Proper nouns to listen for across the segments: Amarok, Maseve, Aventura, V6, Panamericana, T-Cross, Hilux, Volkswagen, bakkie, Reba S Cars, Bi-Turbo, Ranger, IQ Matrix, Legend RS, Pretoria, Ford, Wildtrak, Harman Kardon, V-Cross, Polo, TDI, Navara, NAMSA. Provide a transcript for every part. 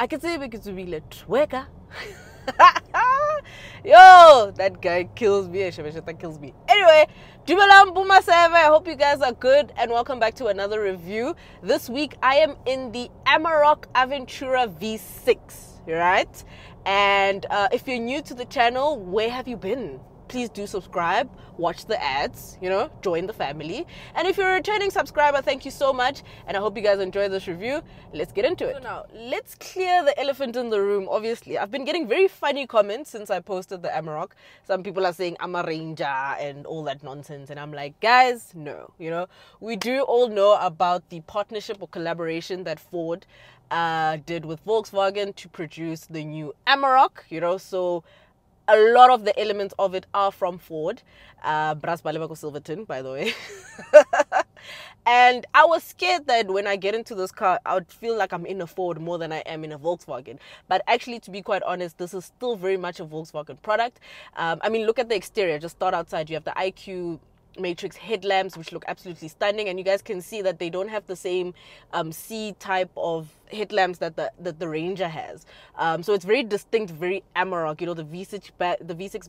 Akisema kitu tweka. Yo, that guy kills me. Shemesheta kills me. Anyway, Dumelang Bumaseve, I hope you guys are good and welcome back to another review. This week I am in the Amarok Aventura V6, right? And if you're new to the channel, where have you been? Please do subscribe, watch the ads, you know, join the family. And if you're a returning subscriber, thank you so much. And I hope you guys enjoy this review. Let's get into it. So now, let's clear the elephant in the room, obviously. I've been getting very funny comments since I posted the Amarok. Some people are saying, I'm a Ranger and all that nonsense. And I'm like, guys, no, you know. We do all know about the partnership or collaboration that Ford did with Volkswagen to produce the new Amarok, you know, so a lot of the elements of it are from Ford. Brass Balebako Silverton, by the way. And I was scared that when I get into this car, I would feel like I'm in a Ford more than I am in a Volkswagen. But actually, to be quite honest, this is still very much a Volkswagen product. I mean, look at the exterior. Just start outside. You have the IQ Matrix headlamps, which look absolutely stunning. And you guys can see that they don't have the same C type of headlamps that the Ranger has. So it's very distinct, very Amarok. You know, the V6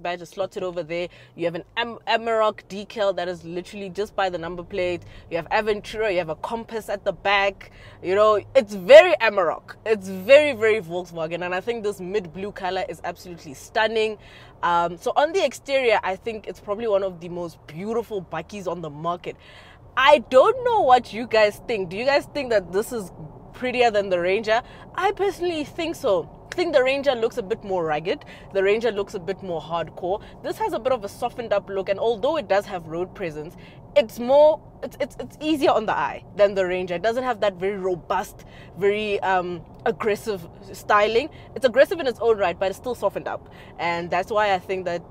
badge is slotted over there. You have an Amarok decal that is literally just by the number plate. You have Aventura, you have a compass at the back. You know, it's very Amarok. It's very, very Volkswagen. And I think this mid-blue color is absolutely stunning. So on the exterior, I think it's probably one of the most beautiful buckies on the market. I don't know what you guys think. Do you guys think that this is prettier than the Ranger? I personally think so. I think the Ranger looks a bit more rugged. The Ranger looks a bit more hardcore. This has a bit of a softened up look, and although it does have road presence, it's easier on the eye than the Ranger. It doesn't have that very robust, very aggressive styling. It's aggressive in its own right, but it's still softened up, and that's why I think that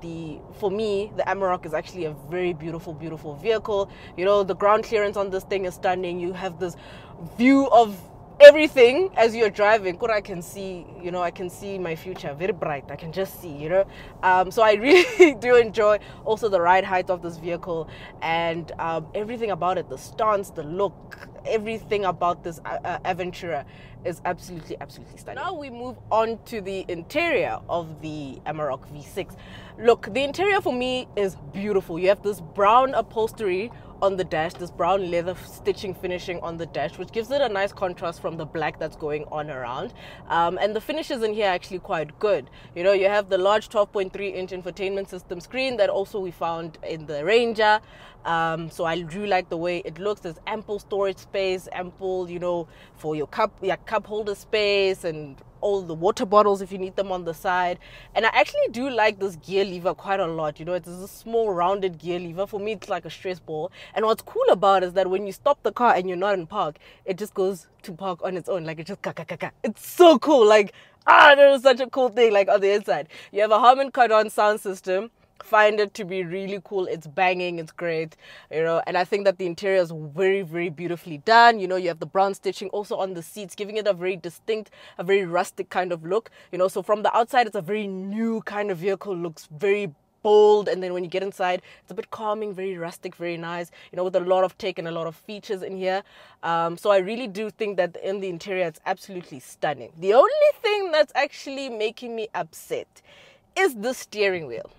for me the Amarok is actually a very beautiful vehicle. You know, the ground clearance on this thing is stunning. You have this view of everything as you're driving. Kura, I can see, you know, I can see my future very bright. I can just see, you know. So I really do enjoy also the ride height of this vehicle and everything about it, the stance, the look, everything about this Aventura is absolutely stunning. Now we move on to the interior of the Amarok V6. Look, the interior for me is beautiful. You have this brown upholstery on the dash, this brown leather stitching finishing on the dash, which gives it a nice contrast from the black that's going on around. And the finishes in here are actually quite good. You know, you have the large 12.3-inch infotainment system screen that also we found in the Ranger. So I do like the way it looks. There's ample storage space, ample, you know, for your cup holder space and all the water bottles if you need them on the side. And I actually do like this gear lever quite a lot. You know, it's a small rounded gear lever. For me, it's like a stress ball. And what's cool about it is that when you stop the car and you're not in park, it just goes to park on its own. Like, it just ka-ka-ka-ka. It's so cool. Like, that is such a cool thing, like, on the inside. You have a Harman Kardon sound system. Find it to be really cool. It's banging, it's great, you know. And I think that the interior is very beautifully done. You know, you have the brown stitching also on the seats, giving it a very distinct, a very rustic kind of look, you know. So from the outside, it's a very new kind of vehicle, looks very bold, and then when you get inside, it's a bit calming, very rustic, very nice, you know, with a lot of take and a lot of features in here. So I really do think that in the interior, it's absolutely stunning. The only thing that's actually making me upset is the steering wheel.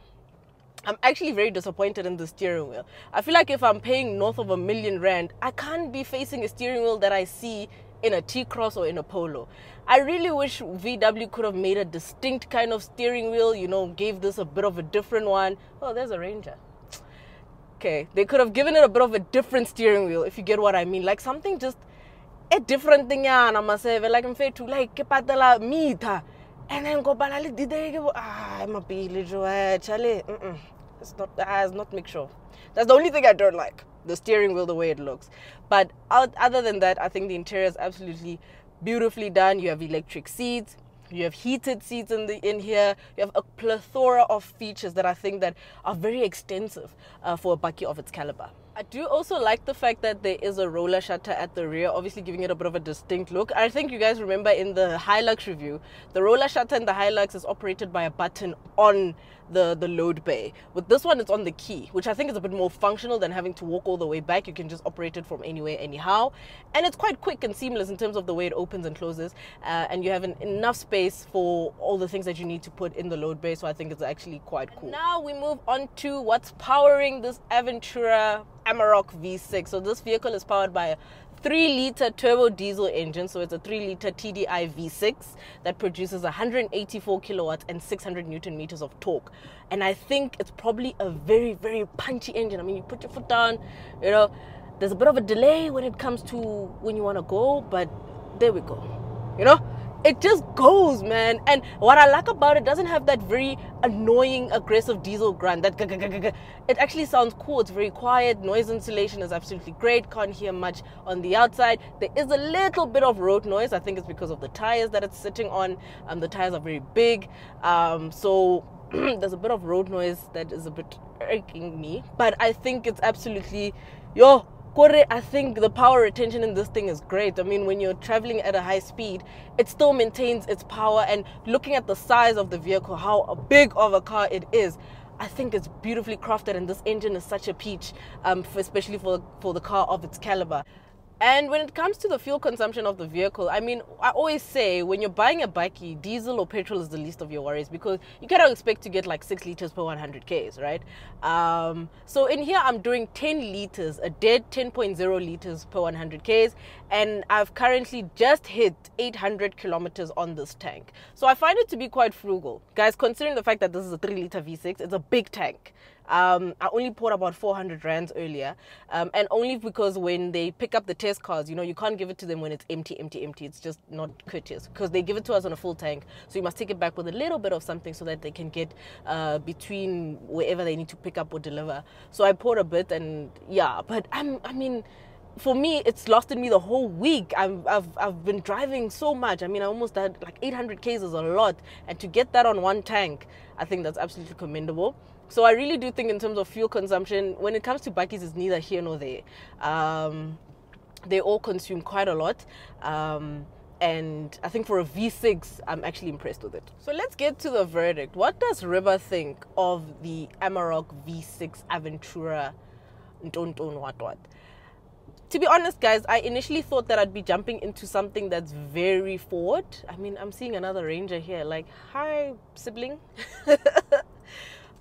I'm actually very disappointed in the steering wheel. I feel like if I'm paying north of R1 million, I can't be facing a steering wheel that I see in a T-Cross or in a Polo. I really wish VW could have made a distinct kind of steering wheel, you know, gave this a bit of a different one. Oh, there's a Ranger. Okay, they could have given it a bit of a different steering wheel, if you get what I mean. Like something just a different thing, I must say, like I'm fair to like kepatala meter. And then go banali did they give I'm a billy Charlie. It's not make sure. That's the only thing I don't like, the steering wheel, the way it looks. But other than that, I think the interior is absolutely beautifully done. You have electric seats, you have heated seats in here. You have a plethora of features that I think that are very extensive for a bucky of its caliber. I do also like the fact that there is a roller shutter at the rear, obviously giving it a bit of a distinct look. I think you guys remember in the Hilux review, the roller shutter in the Hilux is operated by a button on the load bay. With this one, it's on the key, which I think is a bit more functional than having to walk all the way back. You can just operate it from anywhere, anyhow. And it's quite quick and seamless in terms of the way it opens and closes. And you have enough space for all the things that you need to put in the load bay. So I think it's actually quite cool. And now we move on to what's powering this Aventura Amarok V6. So this vehicle is powered by a 3-liter turbo diesel engine, so it's a 3-liter TDI V6 that produces 184 kilowatts and 600 newton meters of torque. And I think it's probably a very, very punchy engine. I mean, you put your foot down, you know, there's a bit of a delay when it comes to when you want to go, but there we go, you know. It just goes, man. And what I like about it, doesn't have that very annoying aggressive diesel grunt. That it actually sounds cool. It's very quiet. Noise insulation is absolutely great. Can't hear much on the outside. There is a little bit of road noise. I think it's because of the tires that it's sitting on. The tires are very big, so there's a bit of road noise that is a bit irking me. But I think it's absolutely, yo, I think the power retention in this thing is great. I mean, when you're traveling at a high speed, it still maintains its power. And looking at the size of the vehicle, how big of a car it is, I think it's beautifully crafted. And this engine is such a peach, especially for the car of its caliber. And when it comes to the fuel consumption of the vehicle, I mean, I always say when you're buying a bikey, diesel or petrol is the least of your worries, because you cannot expect to get like 6 liters per 100 Ks, right? So in here, I'm doing 10 liters, a dead 10.0 liters per 100 Ks. And I've currently just hit 800 kilometers on this tank. So I find it to be quite frugal. Guys, considering the fact that this is a 3-liter V6, it's a big tank. I only poured about 400 rands earlier, and only because when they pick up the test cars, you know, you can't give it to them when it's empty. It's just not courteous, because they give it to us on a full tank, so you must take it back with a little bit of something so that they can get between wherever they need to pick up or deliver. So I poured a bit, and yeah, but I mean for me, it's lasted me the whole week. I've been driving so much. I mean, I almost had like 800 Ks is a lot, and to get that on one tank, I think that's absolutely commendable. So I really do think in terms of fuel consumption, when it comes to bikes, it's neither here nor there. They all consume quite a lot. And I think for a V6, I'm actually impressed with it. So let's get to the verdict. What does Riba think of the Amarok V6 Aventura? To be honest, guys, I initially thought that I'd be jumping into something that's very Ford. I mean, I'm seeing another Ranger here, like, hi, sibling.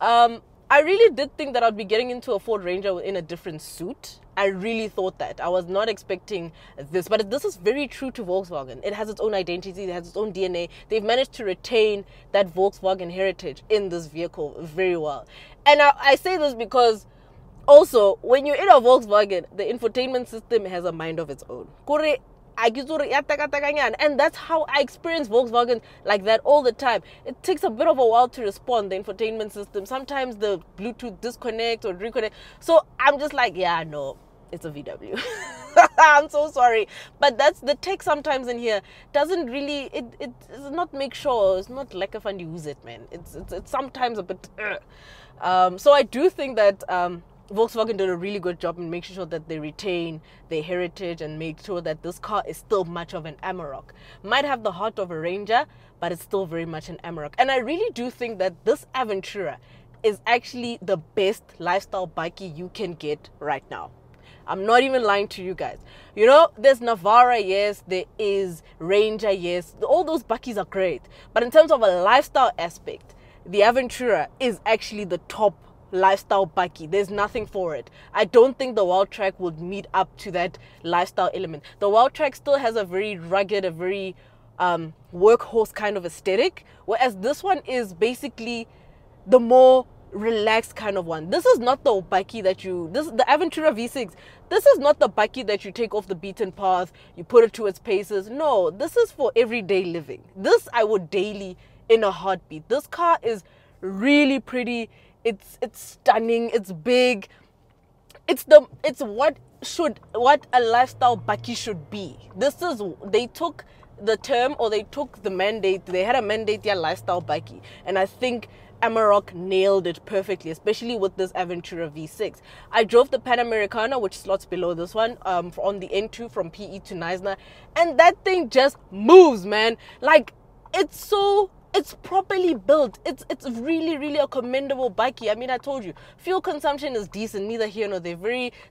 I really did think that I'd be getting into a Ford Ranger in a different suit. I really thought that. I was not expecting this, but this is very true to Volkswagen. It has its own identity, it has its own DNA. They've managed to retain that Volkswagen heritage in this vehicle very well. And I say this because also, when you're in a Volkswagen, the infotainment system has a mind of its own. And that's how I experience Volkswagen, like that all the time. It takes a bit of a while to respond, the infotainment system. Sometimes the Bluetooth disconnects or reconnects. So I'm just like, yeah, no, it's a VW. I'm so sorry. But that's the tech sometimes in here doesn't really, it does not make sure, it's not like if I use it, man. It's sometimes a bit, so I do think that, Volkswagen did a really good job in making sure that they retain their heritage and make sure that this car is still much of an Amarok. Might have the heart of a Ranger, but it's still very much an Amarok. And I really do think that this Aventura is actually the best lifestyle bikey you can get right now. I'm not even lying to you guys. You know, there's Navara, yes, there is Ranger, yes. All those bikes are great. But in terms of a lifestyle aspect, the Aventura is actually the top lifestyle bikey. There's nothing for it. I don't think the Wildtrak would meet up to that lifestyle element. The Wildtrak still has a very rugged, a very workhorse kind of aesthetic, whereas this one is basically the more relaxed kind of one. This is not the bikey that the Aventura V6, this is not the bikey that you take off the beaten path, you put it to its paces. No, this is for everyday living. This I would daily in a heartbeat. This car is really pretty. It's stunning, it's big, it's what a lifestyle bikey should be. This is, they took the term, or they took the mandate, they had a mandate, their lifestyle bikey, and I think Amarok nailed it perfectly, especially with this Aventura V6. I drove the Panamericana, which slots below this one, on the N2 from PE to Neisner, and that thing just moves, man. Like, it's so it's properly built. It's really, really a commendable bikey. I mean, I told you, fuel consumption is decent, neither here nor there.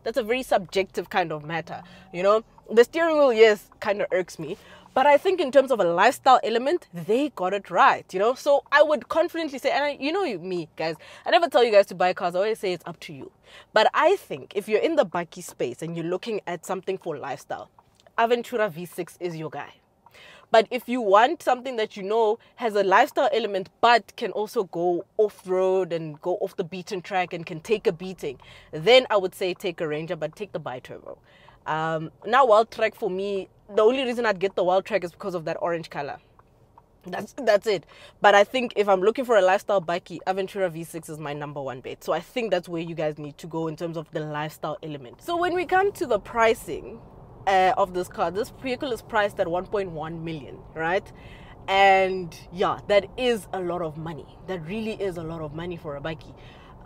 That's a very subjective kind of matter, you know. The steering wheel, yes, kind of irks me. But I think in terms of a lifestyle element, they got it right, you know. So I would confidently say, and you know me, guys, I never tell you guys to buy cars. I always say it's up to you. But I think if you're in the bikey space and you're looking at something for lifestyle, Aventura V6 is your guy. But if you want something that you know has a lifestyle element but can also go off-road and go off the beaten track and can take a beating, then I would say take a Ranger, but take the Bi-Turbo. Now, Wildtrak for me, the only reason I'd get the Wildtrak is because of that orange color. That's it. But I think if I'm looking for a lifestyle bikey, Aventura V6 is my #1 bet. So I think that's where you guys need to go in terms of the lifestyle element. So when we come to the pricing of this car, this vehicle is priced at 1.1 million, right? And yeah, that is a lot of money. That really is a lot of money for a bikey.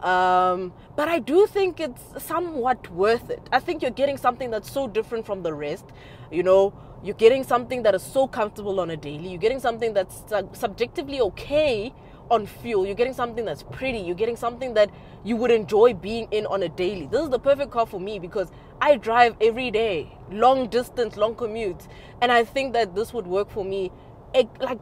But I do think it's somewhat worth it. I think you're getting something that's so different from the rest, you know. You're getting something that is so comfortable on a daily. You're getting something that's subjectively okay on fuel. You're getting something that's pretty. You're getting something that you would enjoy being in on a daily. This is the perfect car for me because I drive every day, long distance, long commutes, and I think that this would work for me, like,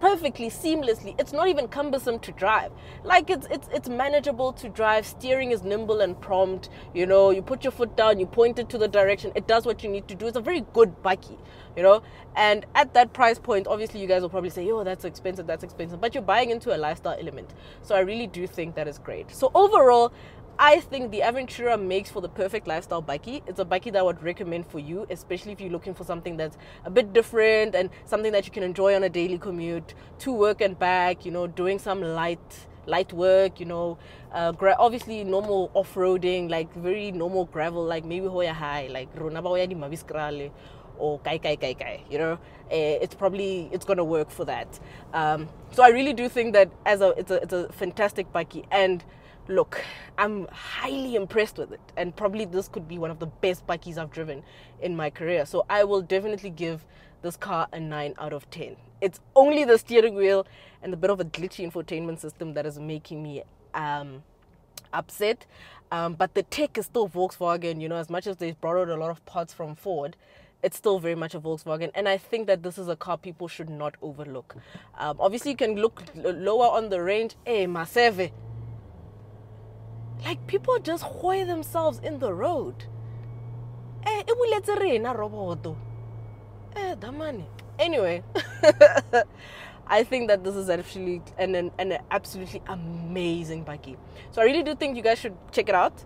perfectly, seamlessly. It's not even cumbersome to drive. Like, it's manageable to drive. Steering is nimble and prompt. You know, you put your foot down, you point it to the direction, it does what you need to do. It's a very good bikey, you know. And at that price point, obviously you guys will probably say, yo, that's expensive, that's expensive. But you're buying into a lifestyle element. So I really do think that is great. So overall, I think the Aventura makes for the perfect lifestyle bikey. It's a bikey that I would recommend for you, especially if you're looking for something that's a bit different and something that you can enjoy on a daily commute to work and back, you know, doing some light work, you know, obviously normal off-roading, like very normal gravel, like maybe Hoya High, like Ronaba Hoya di Maviskrale or Kai, you know. It's gonna work for that. So I really do think that it's a fantastic bikey. And look, I'm highly impressed with it, and probably this could be one of the best bikeys I've driven in my career. So I will definitely give this car a 9 out of 10. It's only the steering wheel and the bit of a glitchy infotainment system that is making me upset, but the tech is still Volkswagen, you know. As much as they've borrowed a lot of parts from Ford, it's still very much a Volkswagen, and I think that this is a car people should not overlook. Obviously you can look lower on the range. Maseve. Like, people just hoy themselves in the road. Anyway, I think that this is actually an absolutely amazing bikey. So I really do think you guys should check it out.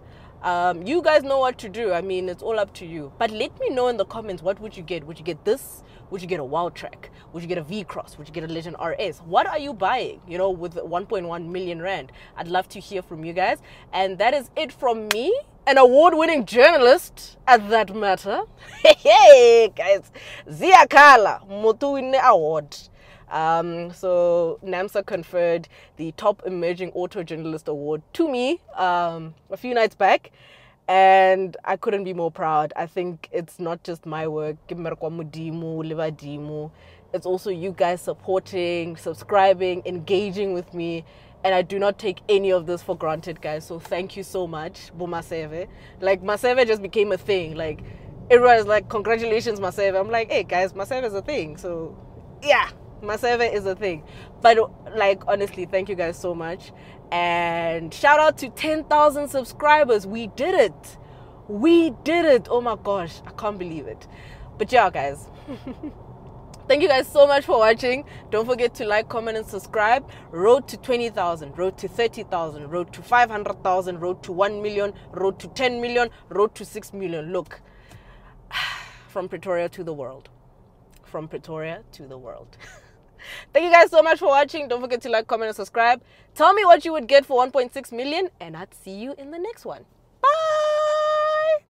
You guys know what to do. I mean, it's all up to you. But let me know in the comments, what would you get? Would you get this? Would you get a Wildtrak? Would you get a V-Cross? Would you get a Legend RS? What are you buying, you know, with 1.1 million rand? I'd love to hear from you guys. And that is it from me, an award-winning journalist at that matter. Hey, guys. Ziakala, Motuine Award. So NAMSA conferred the top emerging auto journalist award to me a few nights back, and I couldn't be more proud. I think it's not just my work, it's also you guys supporting, subscribing, engaging with me, and I do not take any of this for granted, guys. So thank you so much. Like, Maseve just became a thing. Like, everyone's like, congratulations, Maseve. I'm like, hey guys, Maseve is a thing. So yeah, Maseve is a thing. But like, honestly, thank you guys so much. And shout out to 10,000 subscribers. We did it. Oh my gosh, I can't believe it. But yeah, guys, thank you guys so much for watching. Don't forget to like, comment, and subscribe. Road to 20,000, road to 30,000, road to 500,000, road to 1 million, road to 10 million, road to 6 million. Look, from Pretoria to the world. From Pretoria to the world. Thank you guys so much for watching. Don't forget to like, comment, and subscribe. Tell me what you would get for 1.6 million, and I'd see you in the next one. Bye.